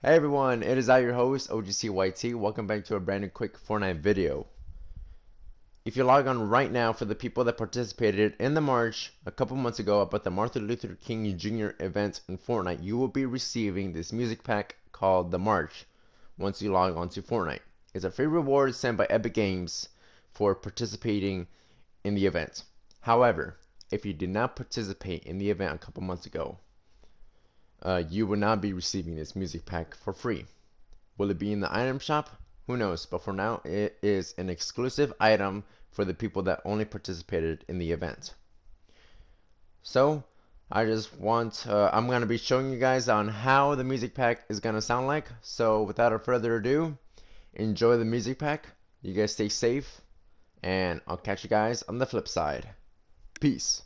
Hey everyone, it is I, your host, OGCYT. Welcome back to a brand new quick Fortnite video. If you log on right now, for the people that participated in the march a couple months ago about the Martin Luther King Jr. event in Fortnite, you will be receiving this music pack called The March once you log on to Fortnite. It's a free reward sent by Epic Games for participating in the event. However, if you did not participate in the event a couple months ago, you will not be receiving this music pack for free. Will it be in the item shop? Who knows, but for now it is an exclusive item for the people that only participated in the event. So I just want I'm gonna be showing you guys on how the music pack is gonna sound like. So without further ado, enjoy the music pack. You guys stay safe, and I'll catch you guys on the flip side. Peace.